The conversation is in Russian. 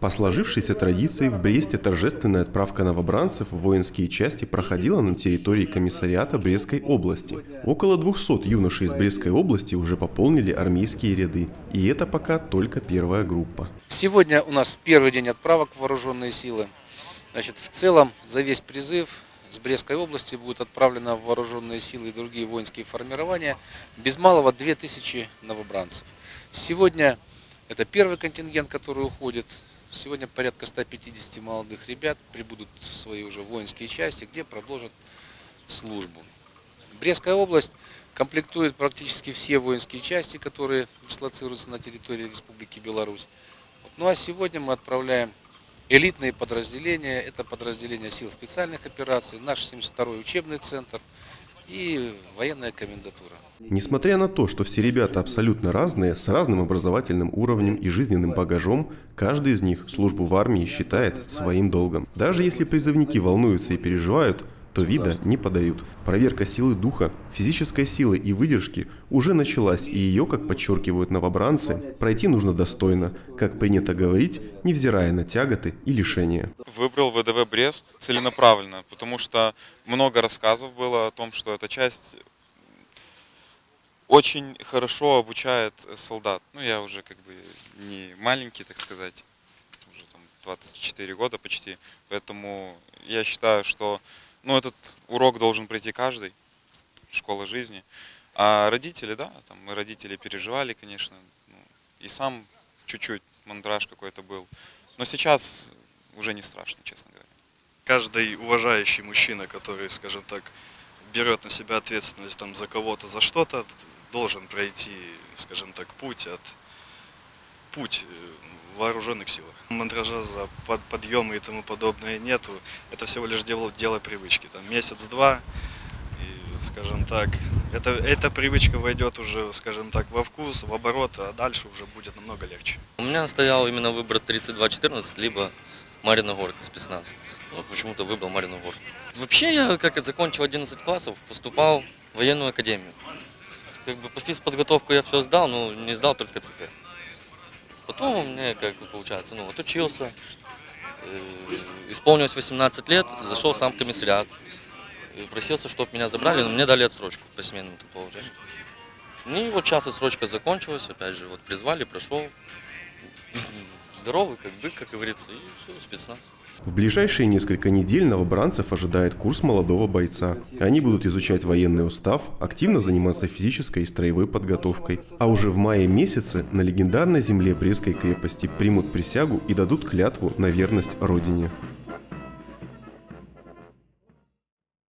По сложившейся традиции в Бресте торжественная отправка новобранцев в воинские части проходила на территории комиссариата Брестской области. Около 200 юношей из Брестской области уже пополнили армейские ряды. И это пока только первая группа. Сегодня у нас первый день отправок в вооруженные силы. Значит, в целом за весь призыв с Брестской области будет отправлено в вооруженные силы и другие воинские формирования без малого 2000 новобранцев. Сегодня это первый контингент, который уходит. Сегодня порядка 150 молодых ребят прибудут в свои уже воинские части, где продолжат службу. Брестская область комплектует практически все воинские части, которые дислоцируются на территории Республики Беларусь. Ну а сегодня мы отправляем элитные подразделения. Это подразделения сил специальных операций, наш 72-й учебный центр и военная комендатура. Несмотря на то, что все ребята абсолютно разные, с разным образовательным уровнем и жизненным багажом, каждый из них службу в армии считает своим долгом. Даже если призывники волнуются и переживают, то вида не подают. Проверка силы духа, физической силы и выдержки уже началась, и ее, как подчеркивают новобранцы, пройти нужно достойно, как принято говорить, невзирая на тяготы и лишения. Выбрал ВДВ Брест целенаправленно, потому что много рассказов было о том, что эта часть очень хорошо обучает солдат. Ну, я уже как бы не маленький, так сказать, уже там 24 года почти, поэтому я считаю, что этот урок должен пройти каждый, школа жизни. А родители, да, там мы родители переживали, конечно, и сам чуть-чуть мандраж какой-то был. Но сейчас уже не страшно, честно говоря. Каждый уважающий мужчина, который, скажем так, берет на себя ответственность там, за кого-то, за что-то, должен пройти, скажем так, путь в вооруженных силах. Мандража за подъемы и тому подобное нету. Это всего лишь дело привычки. Там месяц-два, и, скажем так, эта привычка войдет уже, скажем так, во вкус, в оборот, а дальше уже будет намного легче. У меня стоял именно выбор 32-14, либо Марина Горка, спецназ. Вот почему-то выбрал Марину Горку. Вообще я, закончил 11 классов, поступал в военную академию. По физподготовку я все сдал, но не сдал только ЦТ. Потом у меня, получается, отучился, исполнилось 18 лет, зашел сам в комиссариат, просился, чтобы меня забрали, но мне дали отсрочку по семейному положению. И вот сейчас отсрочка закончилась, опять же, призвали, прошел, здоровый, как бык, как говорится, и все, спецназ. В ближайшие несколько недель новобранцев ожидает курс молодого бойца. Они будут изучать военный устав, активно заниматься физической и строевой подготовкой. А уже в мае месяце на легендарной земле Брестской крепости примут присягу и дадут клятву на верность Родине.